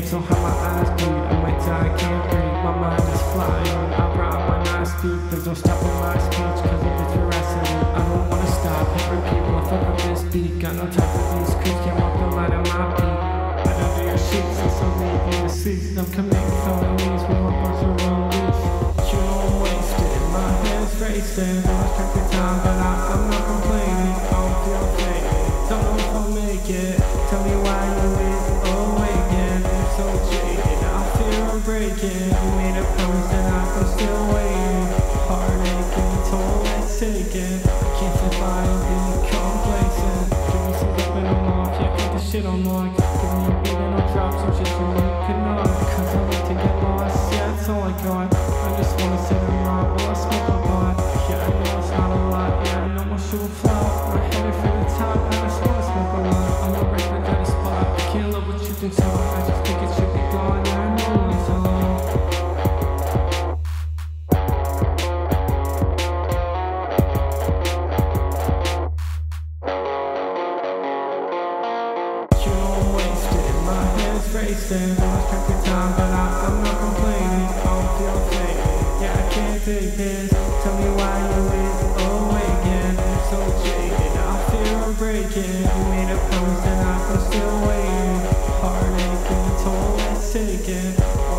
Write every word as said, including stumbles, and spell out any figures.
So how my eyes bleed, I might die, I can't breathe. My mind is flying, I brought my nice speak. There's no stopping my speech, cause of its veracity. I don't wanna stop, every people I fuck up this beat. Got no time for these creeps, can't walk the light on my beat. I don't know your shit, since I'm leaving the seats. I'm coming from the knees, with my bars are on loose. You know I'm wasted, my hands racing. I respect the time, but I, I'm not complaining. I don't feel okay, don't know if I'll make it. Tell me why you're leaving, oh wait. So jaded, I fear I'm breaking. You made a promise that I'm still waiting. Heartache and toll that's taken. Can't survive being complacent. Give me some weapon, I'm off. Yeah, get the shit on lock. Give me a beat and I'll drop some shit you could not. Cause I like to get lost, yeah, that's all I got. I just wanna sit and rock while I smoke a lot. Yeah, I know it's not a lot. Yeah, I know my shoe will flop. I'm headed for the top, I just wanna smoke a lot. I'm a rapper, got a spot. I can't love what you think so. I just think it's racing, I lost track of time, but I, I'm not complaining. I don't feel okay, yeah, I can't take this. Tell me why you're leaving, oh again. I'm so jaded, I fear I'm breaking. You made a promise and I'm still waiting. Heartache and toll that's taken.